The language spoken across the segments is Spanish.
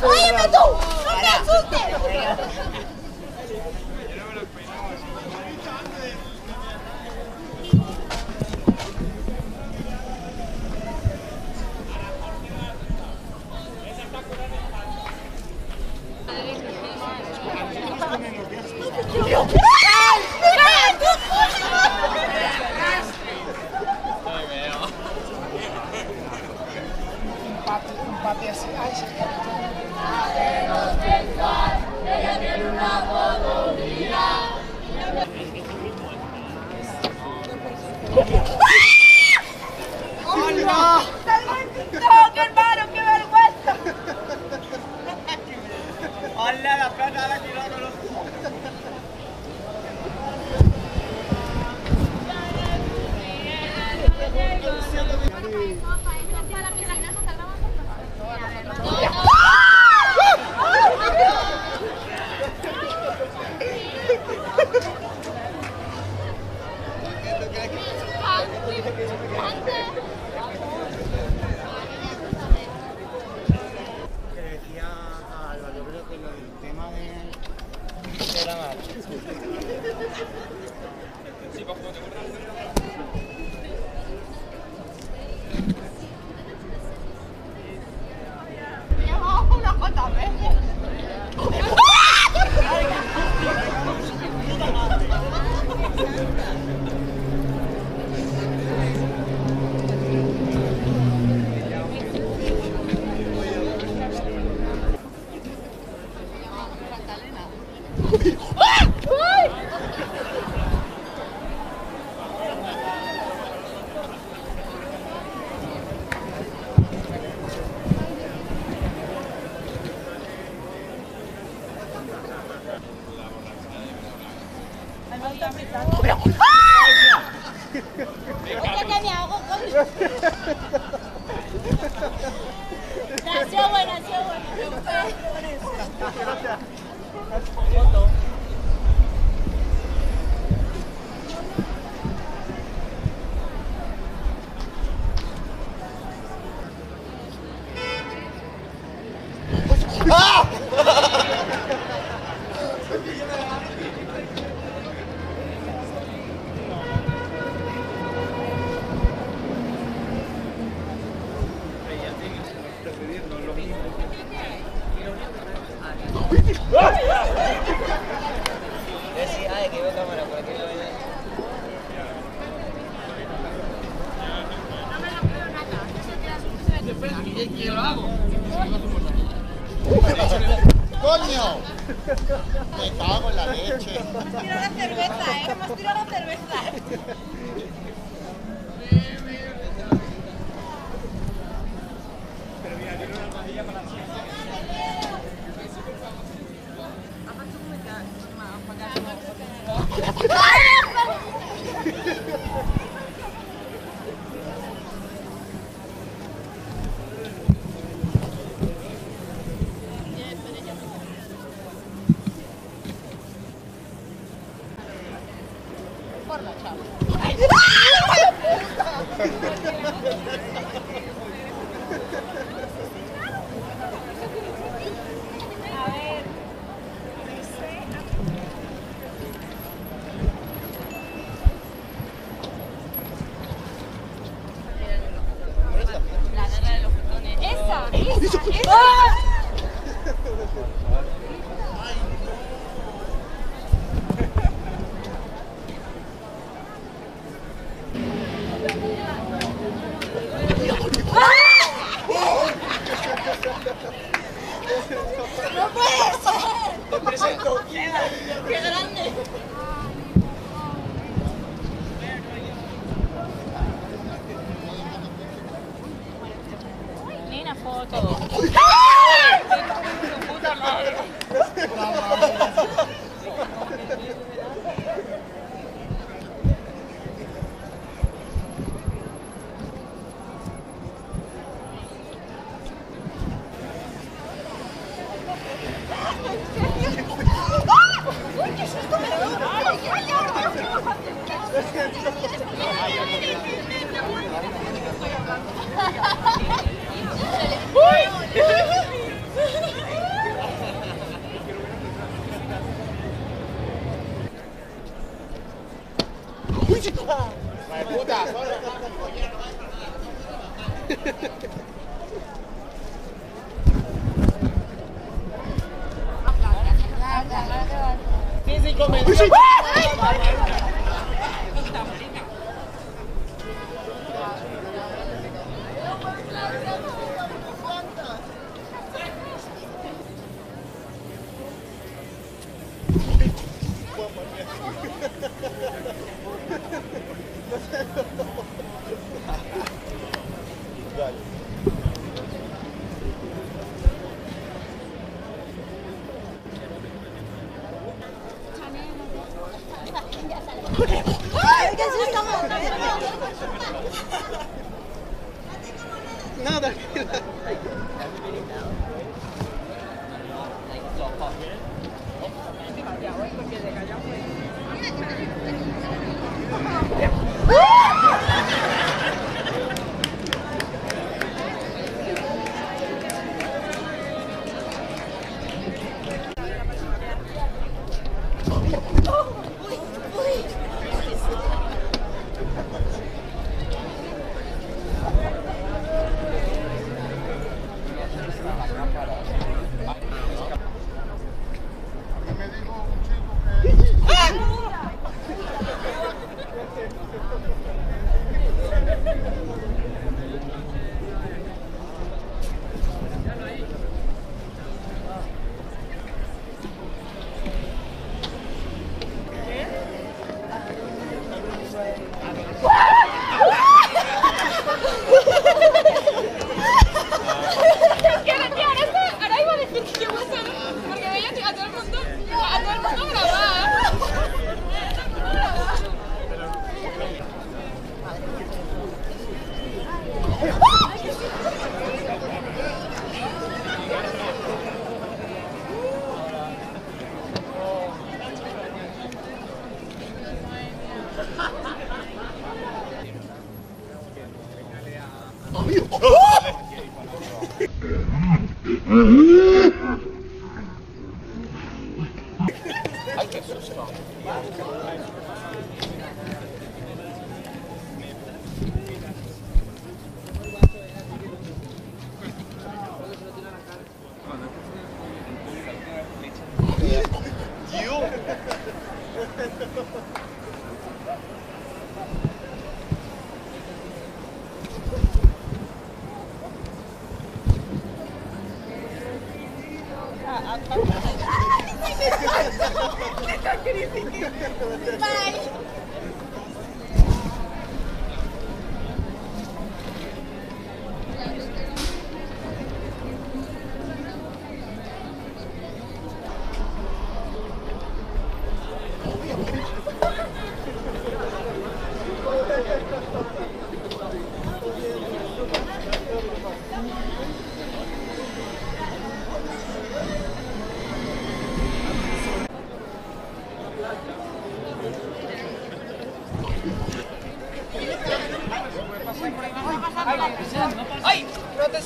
¡Óyeme tú! ¡No me asustes! ¡Ah! ¡Qué grande! Ni una foto. ¡Tu puta madre!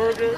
burger.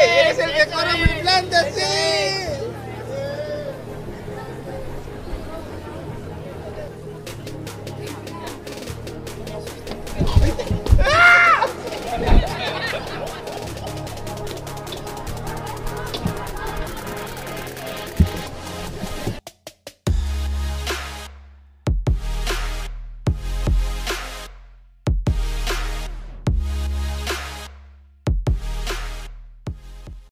¡Es el mejor plan de sí! ¡Sí!